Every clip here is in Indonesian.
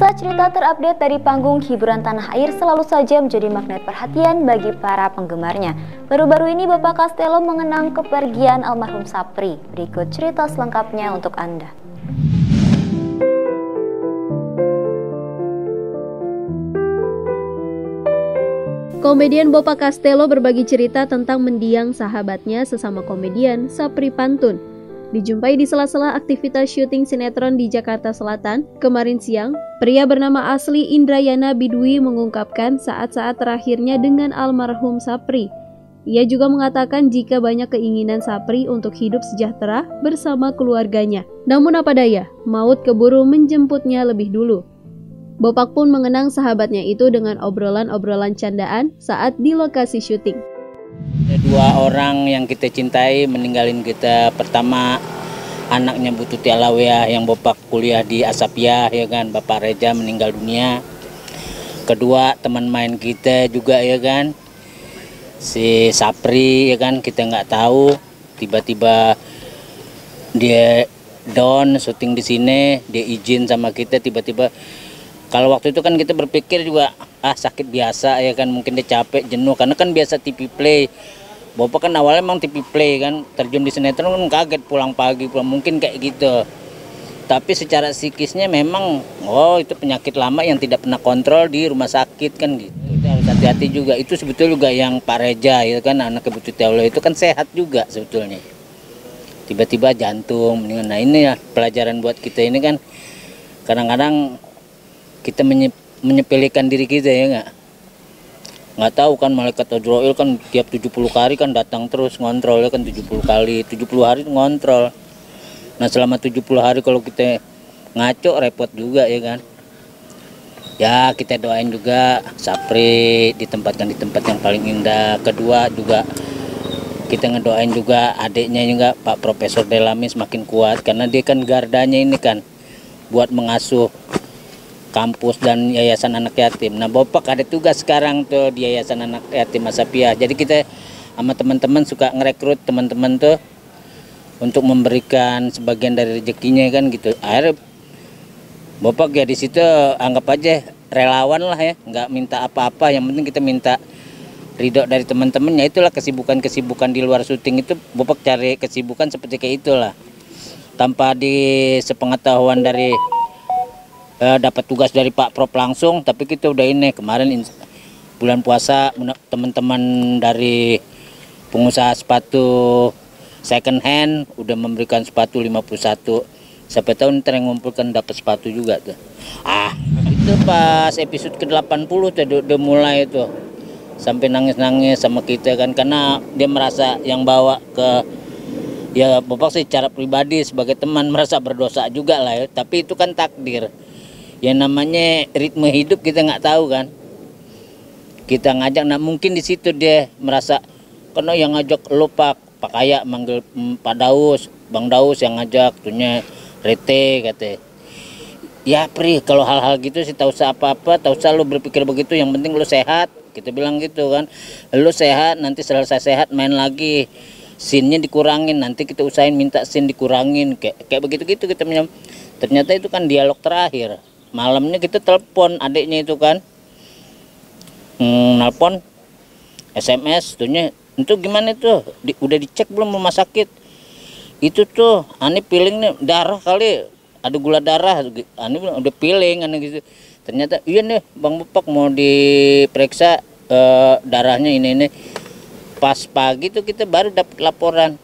Pemirsa, cerita terupdate dari panggung hiburan tanah air selalu saja menjadi magnet perhatian bagi para penggemarnya. Baru-baru ini Bapak Castello mengenang kepergian almarhum Sapri. Berikut cerita selengkapnya untuk Anda. Komedian Bopak Castello berbagi cerita tentang mendiang sahabatnya sesama komedian Sapri Pantun. Dijumpai di sela-sela aktivitas syuting sinetron di Jakarta Selatan, kemarin siang, pria bernama asli Indrayana Bidwi mengungkapkan saat-saat terakhirnya dengan almarhum Sapri. Ia juga mengatakan jika banyak keinginan Sapri untuk hidup sejahtera bersama keluarganya. Namun apa daya, maut keburu menjemputnya lebih dulu. Bopak pun mengenang sahabatnya itu dengan obrolan-obrolan candaan saat di lokasi syuting. Ada dua orang yang kita cintai meninggalin kita. Pertama, anaknya Bututia Lawiah yang Bopak kuliah di Asapiah, ya kan, Bapak Reja meninggal dunia. Kedua, teman main kita juga, ya kan, si Sapri, ya kan, kita nggak tahu. Tiba-tiba dia down syuting di sini, dia izin sama kita tiba-tiba. Kalau waktu itu kan kita berpikir juga, sakit biasa, ya kan, mungkin dia capek, jenuh, karena kan biasa TV play. Bapak kan awalnya emang TV play kan, terjun di sinetron kan kaget pulang pagi, mungkin kayak gitu. Tapi secara psikisnya memang, itu penyakit lama yang tidak pernah kontrol di rumah sakit kan gitu. Kita harus hati-hati juga, itu sebetulnya juga yang Pak Reja, ya kan, anak kebutuhan Allah itu kan sehat juga sebetulnya. Tiba-tiba jantung, nah ini ya pelajaran buat kita ini kan, kadang-kadang kita menyepelekan diri kita, ya nggak tahu kan Malaikat Azrail kan tiap 70 hari kan datang terus ngontrol, ya kan, 70 kali 70 hari ngontrol. Nah selama 70 hari kalau kita ngaco repot juga, ya kan. Ya kita doain juga Sapri ditempatkan di tempat yang paling indah. Kedua juga kita ngedoain juga adiknya juga Pak Profesor Delami semakin kuat, karena dia kan gardanya ini kan buat mengasuh kampus dan yayasan anak yatim. Nah Bopak ada tugas sekarang tuh di yayasan anak yatim Masapia. Jadi kita sama teman-teman suka ngerekrut teman-teman tuh untuk memberikan sebagian dari rezekinya kan gitu. Akhirnya Bopak ya di situ anggap aja relawan lah, ya, nggak minta apa-apa. Yang penting kita minta ridho dari teman-temannya. Itulah kesibukan-kesibukan di luar syuting itu Bopak cari kesibukan seperti kayak itulah. Tanpa di sepengetahuan dari dapat tugas dari Pak Prop langsung, tapi kita udah ini kemarin bulan puasa teman-teman dari pengusaha sepatu second hand udah memberikan sepatu 51. Sampai tahun ntar yang ngumpulkan dapat sepatu juga tuh. Itu pas episode ke-80 tuh udah mulai tuh sampai nangis-nangis sama kita kan, karena dia merasa yang bawa ke, ya Bapak secara pribadi sebagai teman merasa berdosa juga lah, ya. Tapi itu kan takdir. Ya namanya ritme hidup kita nggak tahu kan. Kita ngajak, nah mungkin di situ dia merasa karena yang ngajak lo Pak Kaya manggil Pak Daus, Bang Daus yang ngajak tuhnya Rete katanya. Ya Pri, kalau hal-hal gitu sih tahu usah apa-apa, tahu usah lo berpikir begitu, yang penting lo sehat. Kita bilang gitu kan. Lo sehat, nanti selesai sehat main lagi. Scene-nya dikurangin, nanti kita usahain minta scene dikurangin kayak begitu-gitu kita menyambut. Ternyata itu kan dialog terakhir. Malamnya kita telepon adiknya itu kan, nelpon SMS tuhnya, itu gimana tuh, udah dicek belum rumah sakit itu tuh, ane piling nih darah kali, ada gula darah, ane udah piling ane gitu. Ternyata iya nih Bang Bopak mau diperiksa darahnya ini. Pas pagi tuh kita baru dapat laporan,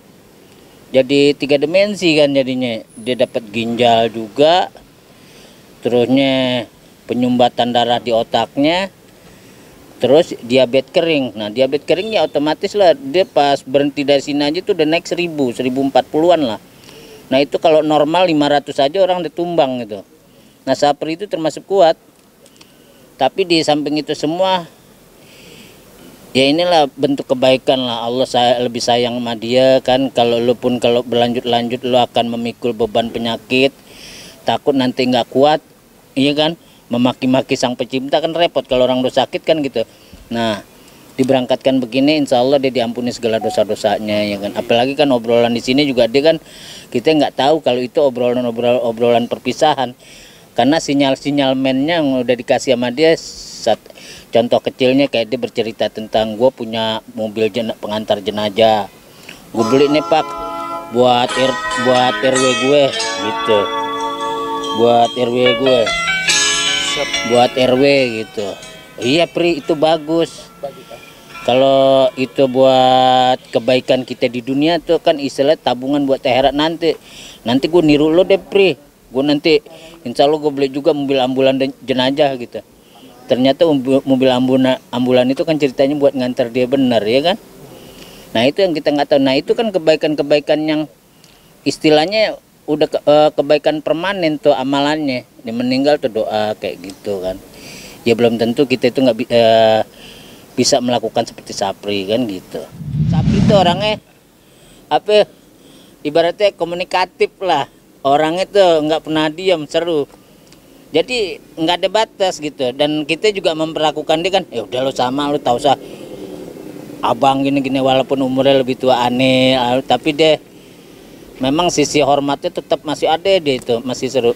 jadi 3 dimensi kan jadinya, dia dapat ginjal juga. Terusnya penyumbatan darah di otaknya, terus diabetes kering. Nah diabetes kering ya otomatis lah, dia pas berhenti dari sini aja tuh udah naik 1040-an lah. Nah itu kalau normal 500 aja orang udah tumbang gitu. Nah Sapri itu termasuk kuat, tapi di samping itu semua ya inilah bentuk kebaikan lah. Allah lebih sayang sama dia kan. Kalau lu pun kalau berlanjut-lanjut lu akan memikul beban penyakit, takut nanti nggak kuat, iya kan, memaki-maki Sang Pencipta kan repot kalau orang udah sakit kan gitu. Nah diberangkatkan begini, insya Allah dia diampuni segala dosa-dosanya, ya kan. Apalagi kan obrolan di sini juga dia kan, kita nggak tahu kalau itu obrolan perpisahan. Karena sinyal-sinyal mainnya yang udah dikasih sama dia, contoh kecilnya kayak dia bercerita tentang gue punya mobil pengantar jenazah, gue beli nih Pak buat RW gue gitu, buat RW gitu. Iya Pri, itu bagus. Kalau itu buat kebaikan kita di dunia tuh kan istilah tabungan buat akhirat nanti. Nanti gue niru lo deh Pri. Gue nanti insya Allah gue beli juga mobil ambulan dan jenazah gitu. Ternyata mobil ambulan itu kan ceritanya buat ngantar dia bener, ya kan? Nah itu yang kita nggak tahu. Nah itu kan kebaikan-kebaikan yang istilahnya udah kebaikan permanen tuh amalannya. Dia meninggal tuh doa kayak gitu kan. Ya belum tentu kita itu nggak bisa melakukan seperti Sapri kan gitu. Sapri itu orangnya apa? Ibaratnya komunikatif lah. Orangnya tuh nggak pernah diam, seru. Jadi nggak ada batas gitu, dan kita juga memperlakukan dia kan, ya udah lo sama, lo tau sah abang gini-gini, walaupun umurnya lebih tua aneh, tapi deh memang sisi hormatnya tetap masih ada dia itu, masih seru.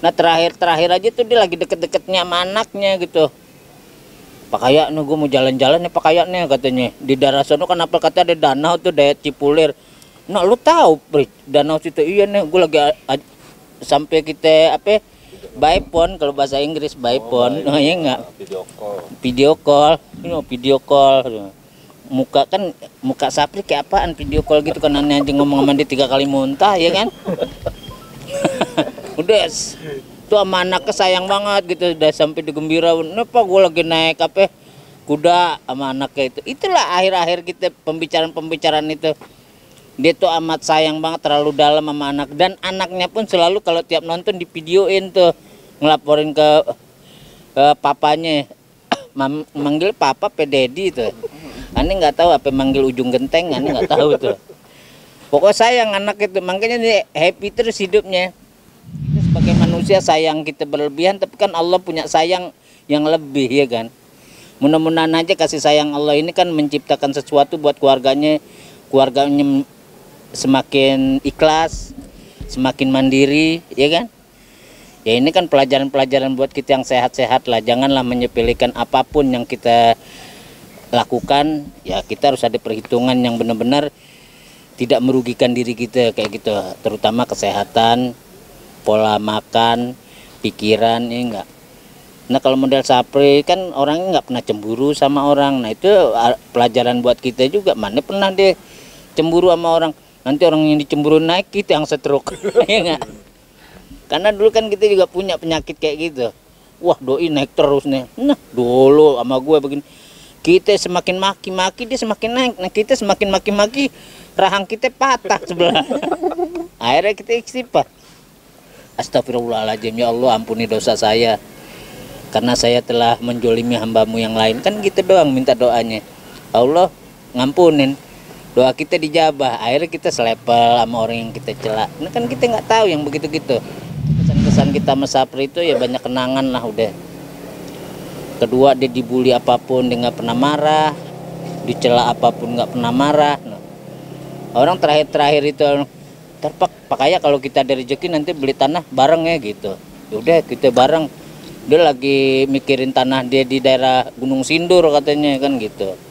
Nah terakhir-terakhir aja tuh dia lagi deket-deketnya sama anaknya gitu. Pak Kayak nih, gue mau jalan-jalan nih Pak Kayak nih katanya, di daerah sono kan apa kata ada danau tuh, daerah Cipulir. Nah lo tahu danau situ, iya nih, gue lagi sampai kita apa? By phone, kalau bahasa Inggris by phone, oh, ya enggak video call, muka kan muka Sapri kayak apaan video call gitu kan, aneh aja ngomong sama dia 3 kali muntah ya kan. Udah tuh sama anaknya sayang banget gitu, udah sampai digembira, napa gue lagi naik apa kuda sama anaknya itu. Itulah akhir-akhir kita pembicaraan itu. Dia tuh amat sayang banget, terlalu dalam sama anak, dan anaknya pun selalu kalau tiap nonton divideoin tuh, ngelaporin ke papanya, manggil papa pededi tuh. Aneh nggak tahu apa manggil ujung genteng, aneh nggak tahu tuh. Pokoknya sayang anak itu, makanya dia happy terus hidupnya. Sebagai manusia sayang kita berlebihan, tapi kan Allah punya sayang yang lebih ya kan. Mudah-mudahan aja kasih sayang Allah ini kan menciptakan sesuatu buat keluarganya semakin ikhlas, semakin mandiri, ya kan? Ya ini kan pelajaran-pelajaran buat kita yang sehat-sehat lah. Janganlah menyepelekan apapun yang kita lakukan. Ya kita harus ada perhitungan yang benar-benar tidak merugikan diri kita kayak gitu. Terutama kesehatan, pola makan, pikiran, ya enggak. Nah kalau model Sapri kan orangnya nggak pernah cemburu sama orang. Nah itu pelajaran buat kita juga. Mana pernah deh cemburu sama orang, nanti orang yang dicemburu naik kita yang stroke. Ya gak? Karena dulu kan kita juga punya penyakit kayak gitu, wah doi naik terus nih, nah dulu sama gue begini, kita semakin maki-maki dia semakin naik, nah kita semakin maki-maki rahang kita patah sebelah. Akhirnya kita istighfar, astagfirullahaladzim, ya Allah ampuni dosa saya karena saya telah menjolimi hambamu yang lain. Kan kita doang minta doanya, Allah ngampunin, doa kita dijabah. Akhirnya kita selepel sama orang yang kita celak. Nah kan kita nggak tahu yang begitu-gitu. Kesan-kesan kita sama Sapri itu ya banyak kenangan lah udah. Kedua, dia dibully apapun dia nggak pernah marah, dicela apapun nggak pernah marah. Nah, orang terakhir-terakhir itu terpakainya kalau kita ada rezeki nanti beli tanah bareng ya gitu. Yaudah kita bareng. Dia lagi mikirin tanah dia di daerah Gunung Sindur katanya kan gitu.